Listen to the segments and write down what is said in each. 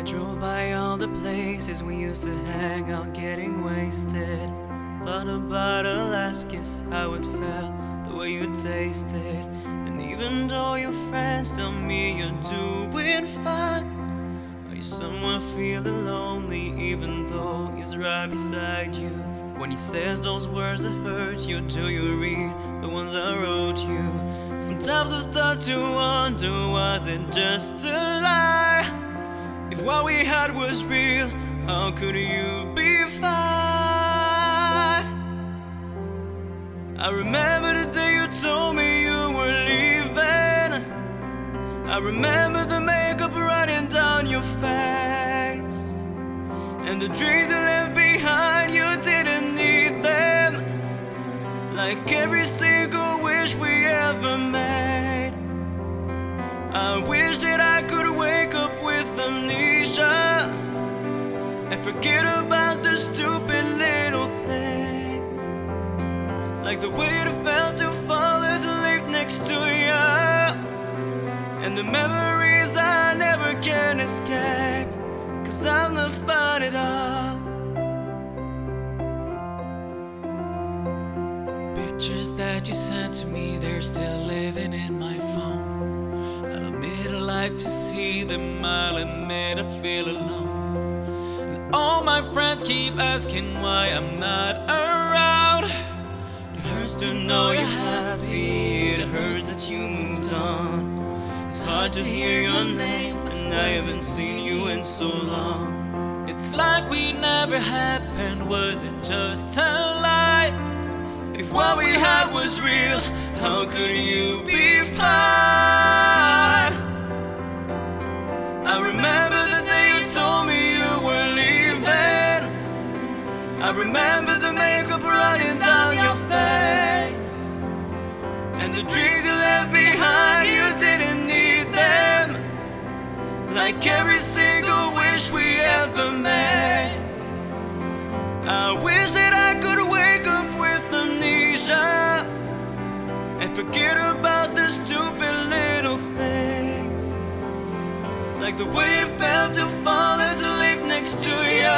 I drove by all the places we used to hang out getting wasted. Thought about our last kiss, how it felt, the way you tasted. And even though your friends tell me you're doing fine, are you somewhere feeling lonely even though he's right beside you? When he says those words that hurt you, do you read the ones I wrote you? Sometimes I start to wonder, was it just a lie? If what we had was real, how could you be fine? I remember the day you told me you were leaving. I remember the makeup running down your face, and the dreams you left behind, you didn't need them. Like every single wish we ever made, I wish that I could wake up with amnesia and forget about the stupid little things, like the way it felt to fall asleep next to you, and the memories I never can escape, 'cause I'm not fine at all. Pictures that you sent to me, they're still living in my phone. I like to see them, I'll admit I feel alone. And all my friends keep asking why I'm not around. It hurts to know you're happy, it hurts that you moved on. It's hard to hear your name, and I haven't seen you in so long. It's like we never happened, was it just a lie? If what we had was real, how could you be fine? I remember the day you told me you were leaving. I remember the makeup running down your face, and the dreams you left behind, you didn't need them. Like every single wish we ever made, I wish that I could wake up with amnesia and forget about the stupid little things, like the way it felt to fall asleep next to you,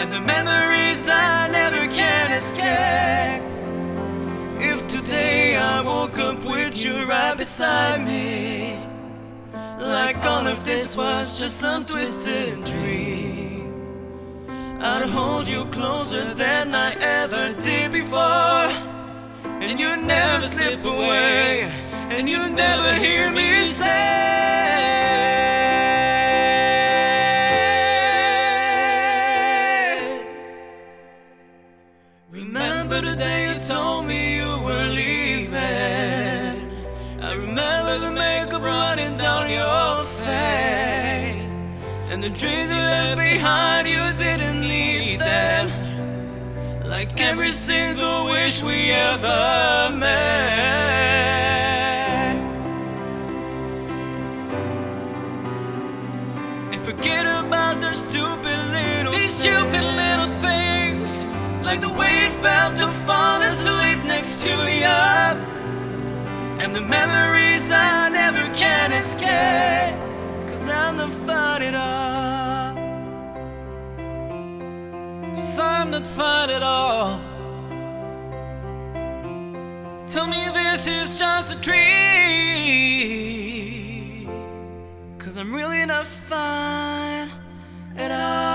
and the memories I never can escape. If today I woke up with you right beside me, like all of this was just some twisted dream, I'd hold you closer than I ever did before, and you'd never slip away, and you'd never hear me say. Remember the day you told me you were leaving. I remember the makeup running down your face, and the dreams you left behind, you didn't need them. Like every single wish we ever made, and forget about the stupid little things. These stupid little things, like the way it felt to fall asleep next to you, and the memories I never can escape, 'cause I'm not fine at all. 'Cause I'm not fine at all. Tell me this is just a dream, 'cause I'm really not fine at all.